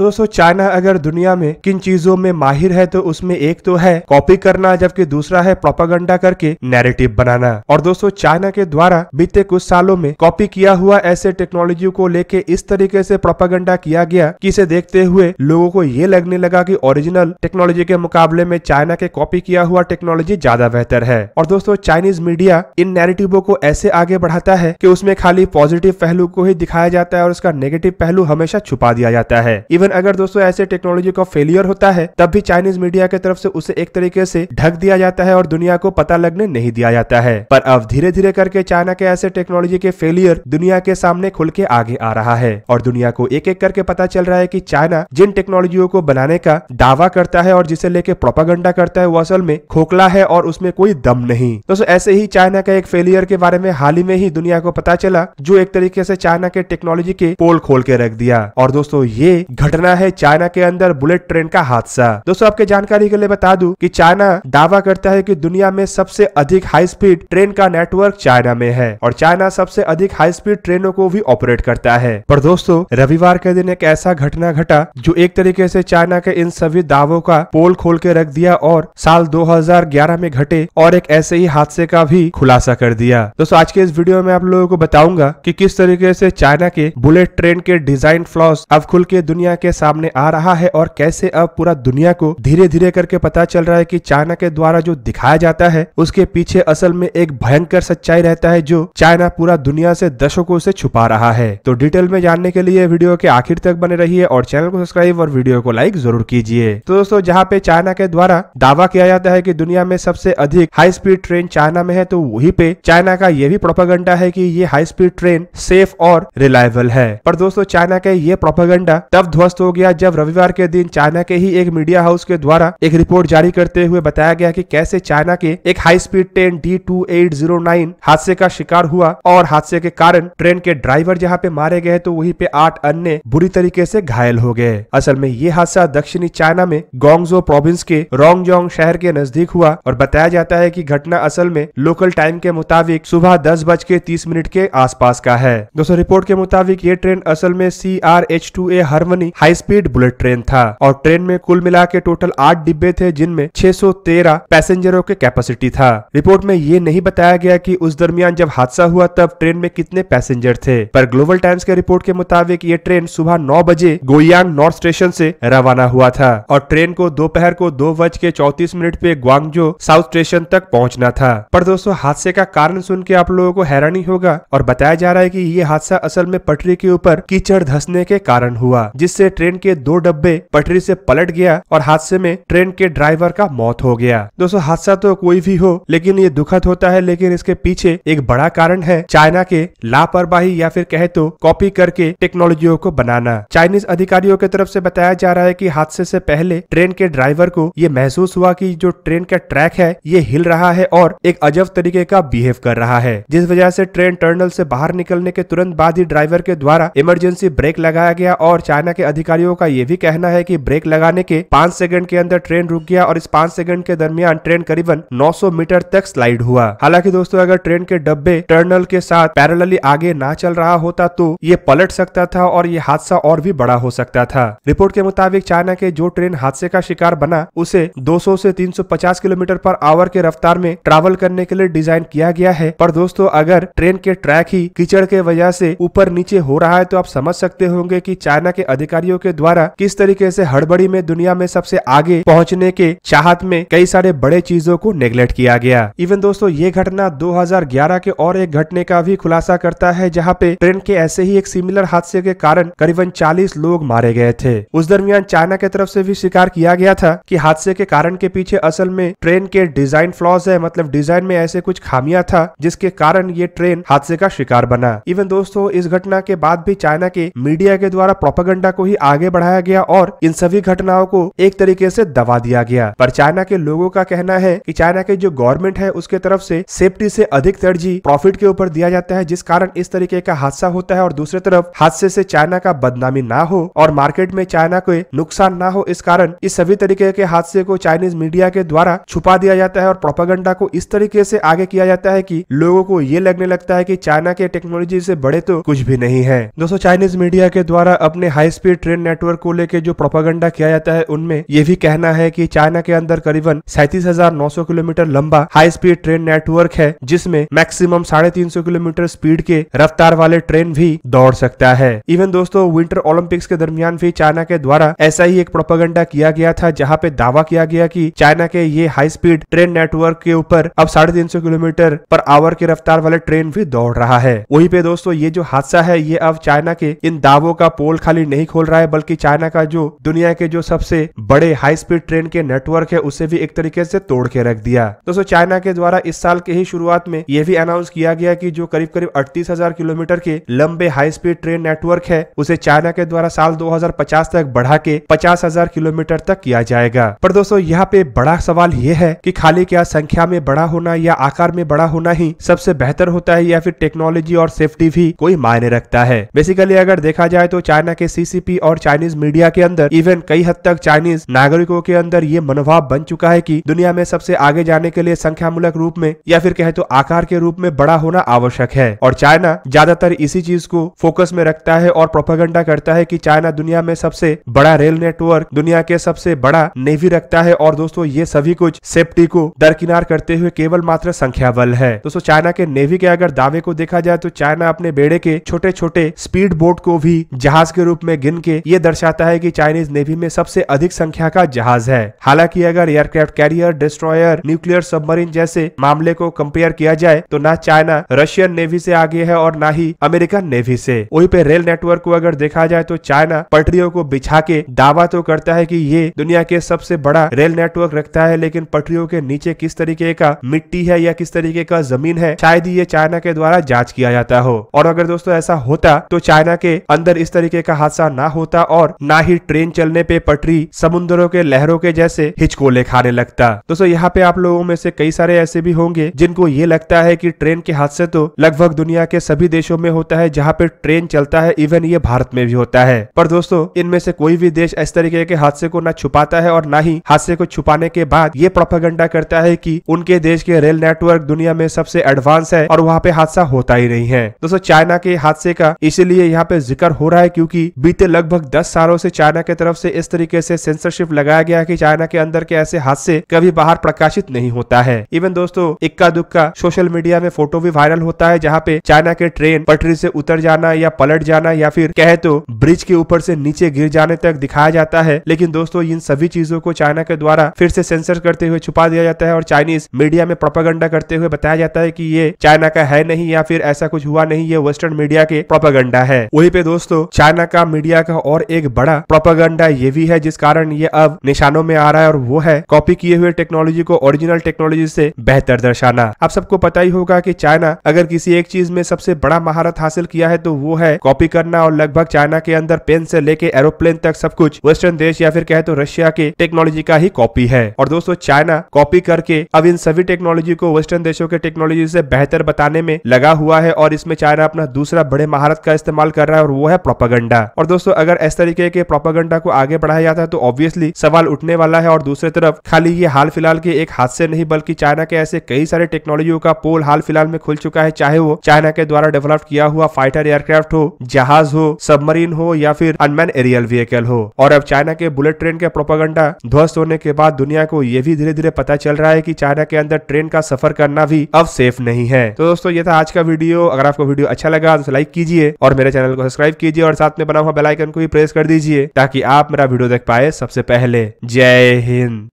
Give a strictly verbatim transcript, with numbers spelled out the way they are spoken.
तो दोस्तों चाइना अगर दुनिया में किन चीजों में माहिर है तो उसमें एक तो है कॉपी करना, जबकि दूसरा है प्रोपागेंडा करके नैरेटिव बनाना। और दोस्तों चाइना के द्वारा बीते कुछ सालों में कॉपी किया हुआ ऐसे टेक्नोलॉजी को लेके इस तरीके से प्रोपागेंडा किया गया कि इसे देखते हुए लोगों को ये लगने लगा कि ओरिजिनल टेक्नोलॉजी के मुकाबले में चाइना के कॉपी किया हुआ टेक्नोलॉजी ज्यादा बेहतर है। और दोस्तों चाइनीज मीडिया इन नैरेटिवों को ऐसे आगे बढ़ाता है कि उसमें खाली पॉजिटिव पहलू को ही दिखाया जाता है और उसका नेगेटिव पहलू हमेशा छुपा दिया जाता है। इवन अगर दोस्तों ऐसे टेक्नोलॉजी का फेलियर होता है तब भी चाइनीज मीडिया की तरफ से उसे एक तरीके से ढक दिया जाता है और दुनिया को पता लगने नहीं दिया जाता है। पर अब धीरे धीरे करके चाइना के ऐसे टेक्नोलॉजी के फेलियर दुनिया के सामने खुल के आगे आ रहा है और दुनिया को एक एक करके पता चल रहा है कि चाइना जिन टेक्नोलॉजियों को बनाने का दावा करता है और जिसे लेके प्रोपागेंडा करता है वो असल में खोखला है और उसमें कोई दम नहीं। दोस्तों ऐसे ही चाइना का एक फेलियर के बारे में हाल ही में ही दुनिया को पता चला जो एक तरीके से चाइना के टेक्नोलॉजी के पोल खोल के रख दिया। और दोस्तों ये घटना है चाइना के अंदर बुलेट ट्रेन का हादसा। दोस्तों आपके जानकारी के लिए बता दूं कि चाइना दावा करता है कि दुनिया में सबसे अधिक हाई स्पीड ट्रेन का नेटवर्क चाइना में है और चाइना सबसे अधिक हाई स्पीड ट्रेनों को भी ऑपरेट करता है। पर दोस्तों रविवार के दिन एक ऐसा घटना घटा जो एक तरीके से चाइना के इन सभी दावों का पोल खोल के रख दिया और साल दो हजार ग्यारह में घटे और एक ऐसे ही हादसे का भी खुलासा कर दिया। दोस्तों आज के इस वीडियो में आप लोगों को बताऊंगा कि किस तरीके से चाइना के बुलेट ट्रेन के डिजाइन फ्लॉज अब खुल के दुनिया के सामने आ रहा है और कैसे अब पूरा दुनिया को धीरे धीरे करके पता चल रहा है कि चाइना के द्वारा जो दिखाया जाता है उसके पीछे असल में एक भयंकर सच्चाई रहता है जो चाइना पूरा दुनिया से दशकों से छुपा रहा है। तो डिटेल में जानने के लिए वीडियो के आखिर तक बने रहिए और चैनल को सब्सक्राइब और वीडियो को लाइक जरूर कीजिए। तो दोस्तों जहाँ पे चाइना के द्वारा दावा किया जाता है कि दुनिया में सबसे अधिक हाई स्पीड ट्रेन चाइना में है तो वही पे चाइना का ये भी प्रोपागेंडा है कि ये हाई स्पीड ट्रेन सेफ और रिलायबल है। पर दोस्तों चाइना का ये प्रोपागेंडा तब ध्वस्त हो गया जब रविवार के दिन चाइना के ही एक मीडिया हाउस के द्वारा एक रिपोर्ट जारी करते हुए बताया गया कि कैसे चाइना के एक high speed train D two eight zero nine हादसे का शिकार हुआ और हादसे के कारण ट्रेन के ड्राइवर जहां पे मारे गए तो वहीं पे आठ अन्य बुरी तरीके से घायल हो गए। असल में ये हादसा दक्षिणी चाइना में गोंगजो प्रोविंस के रोंगजोंग शहर के नजदीक हुआ और बताया जाता है कि घटना असल में लोकल टाइम के मुताबिक सुबह दस बज के तीस मिनट के आसपास का है। दोस्तों रिपोर्ट के मुताबिक ये ट्रेन असल में C R H two A harmony high speed bullet train था और ट्रेन में कुल मिला के टोटल आठ डिब्बे थे जिनमें छह सौ तेरह पैसेंजरों के कैपेसिटी था। रिपोर्ट में ये नहीं बताया गया कि उस दरमियान जब हादसा हुआ तब ट्रेन में कितने पैसेंजर थे। पर ग्लोबल टाइम्स के रिपोर्ट के मुताबिक ये ट्रेन सुबह नौ बजे गोयांग नॉर्थ स्टेशन से रवाना हुआ था और ट्रेन को दोपहर को दो बज के चौतीस मिनट पे ग्वांगजो साउथ स्टेशन तक पहुँचना था। पर दोस्तों हादसे का कारण सुन के आप लोगों को हैरानी होगा और बताया जा रहा है की ये हादसा असल में पटरी के ऊपर कीचड़ धंसने के कारण हुआ जिससे ट्रेन के दो डब्बे पटरी से पलट गया और हादसे में ट्रेन के ड्राइवर का मौत हो गया। दोस्तों हादसा तो कोई भी हो लेकिन ये दुखद होता है, लेकिन इसके पीछे एक बड़ा कारण है चाइना के लापरवाही या फिर कहे तो कॉपी करके टेक्नोलॉजियों को बनाना। चाइनीज अधिकारियों की तरफ से बताया जा रहा है कि हादसे से पहले ट्रेन के ड्राइवर को ये महसूस हुआ कि जो ट्रेन का ट्रैक है ये हिल रहा है और एक अजब तरीके का बिहेव कर रहा है, जिस वजह से ट्रेन टर्नल से बाहर निकलने के तुरंत बाद ही ड्राइवर के द्वारा इमरजेंसी ब्रेक लगाया गया। और चाइना के अधिकारियों का ये भी कहना है कि ब्रेक लगाने के पाँच सेकंड के अंदर ट्रेन रुक गया और इस पाँच सेकंड के दरमियान ट्रेन करीबन नौ सौ मीटर तक स्लाइड हुआ। हालांकि दोस्तों अगर ट्रेन के डब्बे टर्नल के साथ पैरेलली आगे ना चल रहा होता तो ये पलट सकता था और ये हादसा और भी बड़ा हो सकता था। रिपोर्ट के मुताबिक चाइना के जो ट्रेन हादसे का शिकार बना उसे दो सौ से तीन सौ पचास किलोमीटर पर आवर के रफ्तार में ट्रैवल करने के लिए डिजाइन किया गया है। पर दोस्तों अगर ट्रेन के ट्रैक ही कीचड़ के वजह से ऊपर नीचे हो रहा है तो आप समझ सकते होंगे कि चाइना के अधिकारियों के द्वारा किस तरीके से हड़बड़ी में दुनिया में सबसे आगे पहुंचने के चाहत में कई सारे बड़े चीजों को नेगलेक्ट किया गया। इवन दोस्तों ये घटना दो हजार ग्यारह के और एक घटने का भी खुलासा करता है जहां पे ट्रेन के ऐसे ही एक सिमिलर हादसे के कारण करीबन चालीस लोग मारे गए थे। उस दरमियान चाइना की तरफ से भी स्वीकार किया गया था कि हादसे के कारण के पीछे असल में ट्रेन के डिजाइन फ्लॉज है, मतलब डिजाइन में ऐसे कुछ खामियां था जिसके कारण ये ट्रेन हादसे का शिकार बना। इवन दोस्तों इस घटना के बाद भी चाइना के मीडिया के द्वारा प्रोपागेंडा को ही आगे बढ़ाया गया और इन सभी घटनाओं को एक तरीके से दबा दिया गया। पर चाइना के लोगों का कहना है कि चाइना के जो गवर्नमेंट है उसके तरफ से सेफ्टी से अधिक तरजीह प्रॉफिट के ऊपर दिया जाता है, जिस कारण इस तरीके का हादसा होता है और दूसरी तरफ हादसे से चाइना का बदनामी ना हो और मार्केट में चाइना को नुकसान ना हो, इस कारण इस सभी तरीके के हादसे को चाइनीज मीडिया के द्वारा छुपा दिया जाता है और प्रोपागेंडा को इस तरीके से आगे किया जाता है कि लोगों को ये लगने लगता है कि चाइना के टेक्नोलॉजी से बड़े तो कुछ भी नहीं है। दोस्तों चाइनीज मीडिया के द्वारा अपने हाई स्पीड यूक्रेन नेटवर्क को लेकर जो प्रोपागेंडा किया जाता है उनमें यह भी कहना है कि चाइना के अंदर करीबन सैंतीस हजार नौ सौ किलोमीटर लंबा हाई स्पीड ट्रेन नेटवर्क है जिसमें मैक्सिमम साढ़े तीन सौ किलोमीटर स्पीड के रफ्तार वाले ट्रेन भी दौड़ सकता है। इवन दोस्तों विंटर ओलंपिक्स के दरमियान भी चाइना के द्वारा ऐसा ही एक प्रोपागेंडा किया गया था जहाँ पे दावा किया गया कि चाइना के ये हाई स्पीड ट्रेन नेटवर्क के ऊपर अब साढ़े तीन सौ किलोमीटर पर आवर के रफ्तार वाले ट्रेन भी दौड़ रहा है। वहीं पे दोस्तों ये जो हादसा है ये अब चाइना के इन दावों का पोल खाली नहीं खोल रहा है बल्कि चाइना का जो दुनिया के जो सबसे बड़े हाई स्पीड ट्रेन के नेटवर्क है उसे भी एक तरीके से तोड़ के रख दिया। दोस्तों चाइना के द्वारा इस साल के ही शुरुआत में यह भी अनाउंस किया गया कि जो करीब करीब अड़तीस हजार किलोमीटर के लंबे हाई स्पीड ट्रेन नेटवर्क है उसे चाइना के द्वारा साल दो हजार पचास तक बढ़ा के पचास हजार किलोमीटर तक किया जाएगा। पर दोस्तों यहाँ पे बड़ा सवाल ये है कि खाली क्या संख्या में बड़ा होना या आकार में बड़ा होना ही सबसे बेहतर होता है या फिर टेक्नोलॉजी और सेफ्टी भी कोई मायने रखता है। बेसिकली अगर देखा जाए तो चाइना के सीसीपी और चाइनीज मीडिया के अंदर इवन कई हद तक चाइनीज नागरिकों के अंदर ये मनोभाव बन चुका है कि दुनिया में सबसे आगे जाने के लिए संख्यामूलक रूप में या फिर कहे तो आकार के रूप में बड़ा होना आवश्यक है और चाइना ज्यादातर इसी चीज को फोकस में रखता है और प्रोपेगेंडा करता है कि चाइना दुनिया में सबसे बड़ा रेल नेटवर्क, दुनिया के सबसे बड़ा नेवी रखता है और दोस्तों ये सभी कुछ सेफ्टी को दरकिनार करते हुए केवल मात्र संख्या बल है। दोस्तों चाइना के नेवी के अगर दावे को देखा जाए तो चाइना अपने बेड़े के छोटे छोटे स्पीड बोट को भी जहाज के रूप में गिन के ये दर्शाता है कि चाइनीज नेवी में सबसे अधिक संख्या का जहाज है। हालांकि अगर aircraft carrier, destroyer, nuclear submarine जैसे मामले को कंपेयर किया जाए तो ना चाइना रशियन नेवी से आगे है और ना ही अमेरिकन नेवी से। वहीं पे रेल नेटवर्क को अगर देखा जाए तो चाइना पटरियों को बिछा के दावा तो करता है कि ये दुनिया के सबसे बड़ा रेल नेटवर्क रखता है लेकिन पटरियों के नीचे किस तरीके का मिट्टी है या किस तरीके का जमीन है शायद ये चाइना के द्वारा जांच किया जाता हो। और अगर दोस्तों ऐसा होता तो चाइना के अंदर इस तरीके का हादसा ना होता और ना ही ट्रेन चलने पे पटरी समुद्रों के लहरों के जैसे हिचकोले खाने लगता। दोस्तों यहाँ पे आप लोगों में से कई सारे ऐसे भी होंगे जिनको ये लगता है कि ट्रेन के हादसे तो लगभग दुनिया के सभी देशों में होता है जहाँ पे ट्रेन चलता है, इवन ये भारत में भी होता है। पर दोस्तों इनमें से कोई भी देश इस तरीके के हादसे को ना छुपाता है और ना ही हादसे को छुपाने के बाद ये प्रोपेगेंडा करता है कि उनके देश के रेल नेटवर्क दुनिया में सबसे एडवांस है और वहाँ पे हादसा होता ही नहीं है। दोस्तों चाइना के हादसे का इसीलिए यहाँ पे जिक्र हो रहा है क्योंकि बीते लगभग दस सालों से चाइना की तरफ से इस तरीके से सेंसरशिप लगाया गया कि चाइना के अंदर के ऐसे हादसे कभी बाहर प्रकाशित नहीं होता है। इवन दोस्तों इक्का दुक्का सोशल मीडिया में फोटो भी वायरल होता है जहाँ पे चाइना के ट्रेन पटरी से उतर जाना या पलट जाना या फिर कहे तो ब्रिज के ऊपर से नीचे गिर जाने तक दिखाया जाता है। लेकिन दोस्तों इन सभी चीजों को चाइना के द्वारा फिर से सेंसर करते हुए छुपा दिया जाता है और चाइनीज मीडिया में प्रोपेगेंडा करते हुए बताया जाता है कि ये चाइना का है नहीं या फिर ऐसा कुछ हुआ नहीं, ये वेस्टर्न मीडिया के प्रोपेगेंडा है। वहीं पे दोस्तों चाइना का मीडिया का और एक बड़ा प्रोपेगेंडा ये भी है जिस कारण ये अब निशानों में आ रहा है और वो है कॉपी किए हुए टेक्नोलॉजी को ओरिजिनल टेक्नोलॉजी से बेहतर दर्शाना। आप सबको पता ही होगा कि चाइना अगर किसी एक चीज में सबसे बड़ा महारत हासिल किया है तो वो है कॉपी करना और लगभग चाइना के अंदर पेन से लेके एरोप्लेन तक सब कुछ वेस्टर्न देश या फिर कहे तो रशिया के टेक्नोलॉजी का ही कॉपी है। और दोस्तों चाइना कॉपी करके अब इन सभी टेक्नोलॉजी को वेस्टर्न देशों के टेक्नोलॉजी से बेहतर बताने में लगा हुआ है और इसमें चाइना अपना दूसरा बड़े महारत का इस्तेमाल कर रहा है और वो है प्रोपेगेंडा। और दोस्तों अगर इस तरीके के प्रोपेगेंडा को आगे बढ़ाया जाता है तो ऑब्वियसली सवाल उठने वाला है। और दूसरी तरफ खाली ये हाल फिलहाल के एक हादसे नहीं बल्कि चाइना के ऐसे कई सारे टेक्नोलॉजियों का पोल हाल फिलहाल में खुल चुका है, चाहे वो चाइना के द्वारा डेवलप किया हुआ फाइटर एयरक्राफ्ट हो, जहाज हो, सबमरीन हो या फिर अनमैन एरियल व्हीकल हो। और अब चाइना के बुलेट ट्रेन के प्रोपेगेंडा ध्वस्त होने के बाद दुनिया को यह भी धीरे धीरे पता चल रहा है कि चाइना के अंदर ट्रेन का सफर करना भी अब सेफ नहीं है। तो दोस्तों ये था आज का वीडियो। अगर आपको वीडियो अच्छा लगा तो लाइक कीजिए और मेरे चैनल को सब्सक्राइब कीजिए और साथ में बना हुआ बेल आइकन को भी प्रेस कर दीजिए ताकि आप मेरा वीडियो देख पाए सबसे पहले। जय हिंद।